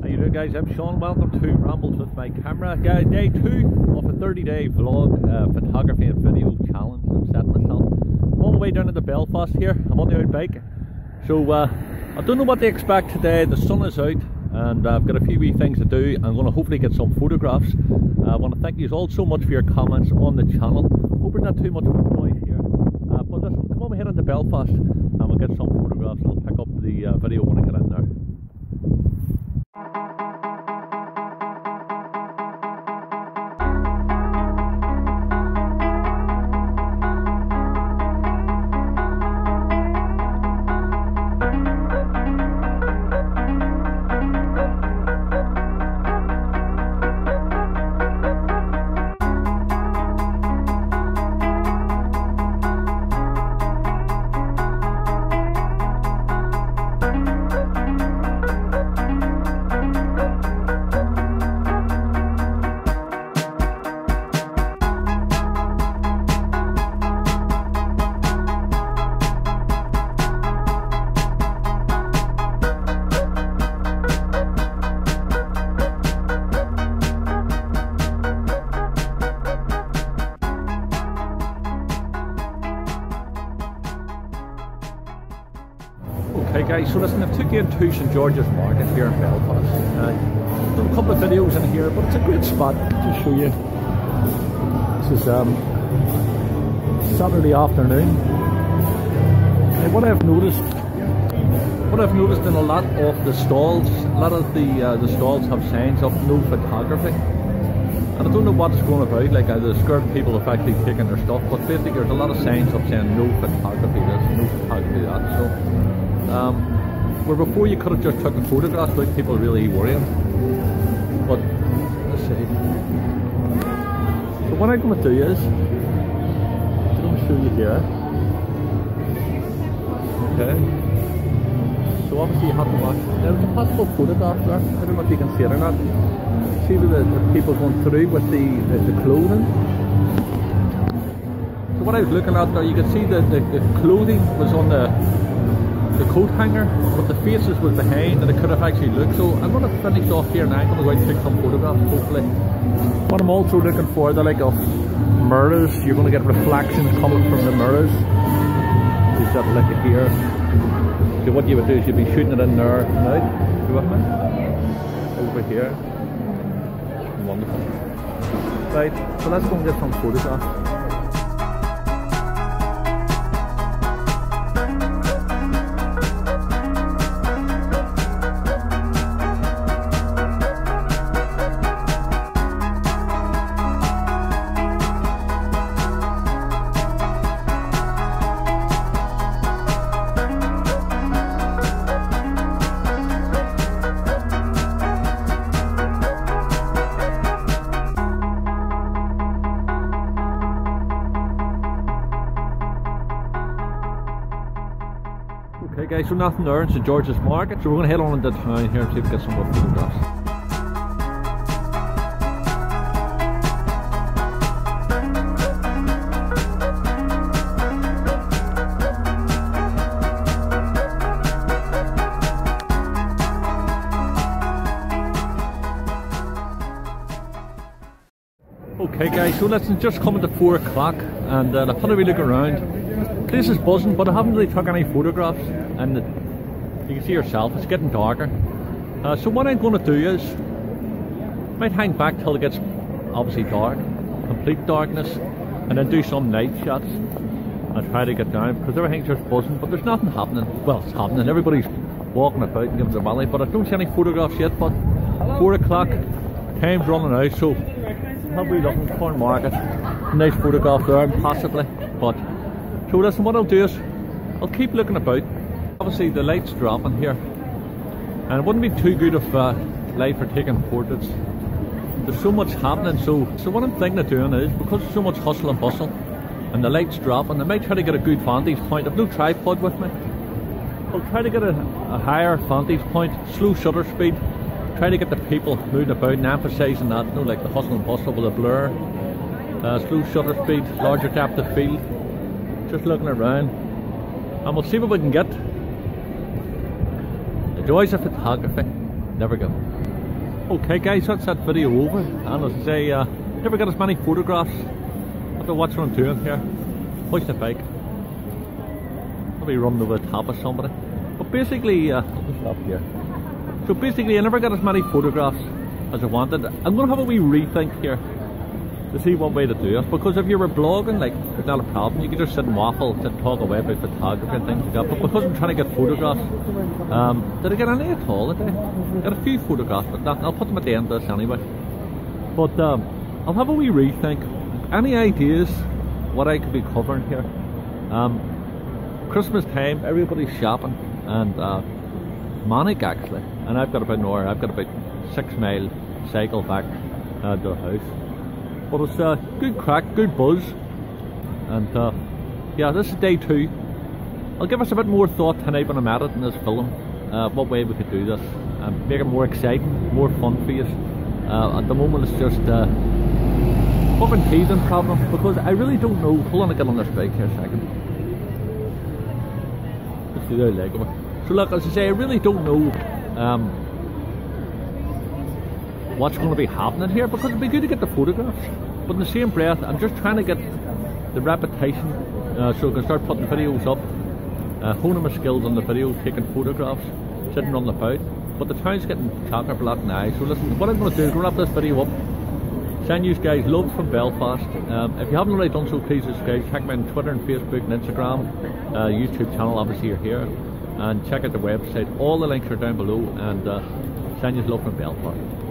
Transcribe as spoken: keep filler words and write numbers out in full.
How you doing, guys? I'm Sean. Welcome to Rambles with my camera. Guys, day two of a thirty day vlog, uh, photography and video challenge I'm setting myself. I'm all the way down into Belfast here. I'm on the old bike. So uh, I don't know what to expect today. The sun is out and I've got a few wee things to do. I'm going to hopefully get some photographs. Uh, I want to thank you all so much for your comments on the channel. Hope there's not too much noise here. Uh, but listen, come on, we're heading to Belfast and we'll get some photographs and I'll pick up the uh, video when I get in there. Okay guys, so listen, I've took you into St George's market here in Belfast. Uh, done a couple of videos in here, but it's a great spot to show you. This is um, Saturday afternoon. And what I've noticed, what I've noticed in a lot of the stalls, a lot of the uh, the stalls have signs of no photography. And I don't know what it's going about, like uh, the scared people have actually taken their stuff, but basically there's a lot of signs up saying no photography this, no photography that, so. Um, where before you could have just took a photograph without people really worrying. But let's see. So what I'm going to do is, I'm going to show you here. Okay. So obviously you have to watch. There's a possible photograph there. I don't know if you can see it or not. See the, the people going through with the, the, the clothing. So what I was looking at there, you can see that the, the clothing was on the the coat hanger, but the faces was behind and it could have actually looked. So I'm going to finish off here and I'm going to go out and take some photographs hopefully. What I'm also looking for, the like of mirrors. You're going to get reflections coming from the mirrors. You've got to look at here. So what you would do is you'd be shooting it in there now. You with me? Over here. Wonderful. Right, so let's go and get some photographs. Okay guys, so nothing there in St George's market, so we're going to head on into town here and see if we can get some more photographs. Okay guys, so listen, just coming to four o'clock and uh, I've had a wee look around. The place is buzzing, but I haven't really took any photographs and it, you can see yourself, it's getting darker. Uh, so what I'm going to do is, I might hang back till it gets obviously dark, complete darkness, and then do some night shots and try to get down, because everything's just buzzing, but there's nothing happening. Well, it's happening, everybody's walking about and giving the valley, but I don't see any photographs yet, but four o'clock, time's running out, so I'll be looking for Corn Market, nice photograph there, possibly, but so listen, what I'll do is, I'll keep looking about. Obviously the light's dropping here, and it wouldn't be too good of uh, light for taking portraits. There's so much happening, so so what I'm thinking of doing is, because there's so much hustle and bustle, and the light's dropping, I might try to get a good vantage point. I've no tripod with me. I'll try to get a, a higher vantage point, slow shutter speed, try to get the people moving about and emphasising that, you know, like the hustle and bustle with a blur, uh, slow shutter speed, larger depth of field. Just looking around, and we'll see what we can get. The joys of photography. never get them. Okay guys, that's that video over, and as I say, uh, never got as many photographs after watching on two of them here. Watch the bike. I'll be running over the top of somebody. But basically, uh, just up here. So basically, I never got as many photographs as I wanted. I'm going to have a wee rethink here to see what way to do it, because if you were blogging, like, there's not a problem, you could just sit and waffle and talk away about photography and things like that, but because I'm trying to get photographs, um, did I get any at all today? Got a few photographs, but that, I'll put them at the end of this anyway. But um, I'll have a wee rethink. Any ideas what I could be covering here? Um, Christmas time, everybody's shopping and uh, manic actually, and I've got about an hour, I've got about six mile cycle back uh, to the house. But it's a uh, good crack, good buzz, and uh, yeah, this is day two. I'll give us a bit more thought tonight when I'm at it in this film, uh, what way we could do this, and make it more exciting, more fun for you. Uh, at the moment it's just uh, up and teasing problem, because I really don't know. Hold on, I get on this bike here a second. Let's see their leg over. So look, as I say, I really don't know um, what's going to be happening here, because it'd be good to get the photographs, but in the same breath I'm just trying to get the repetition uh, so I can start putting videos up, uh, honing my skills on the video, taking photographs, sitting on the boat. But the town's getting chock-a-block now, so listen, what I'm going to do is wrap this video up, send you guys love from Belfast. Um, if you haven't already done so, please subscribe, check me on Twitter and Facebook and Instagram, uh, YouTube channel obviously you're here, and check out the website, all the links are down below, and uh, send you love from Belfast.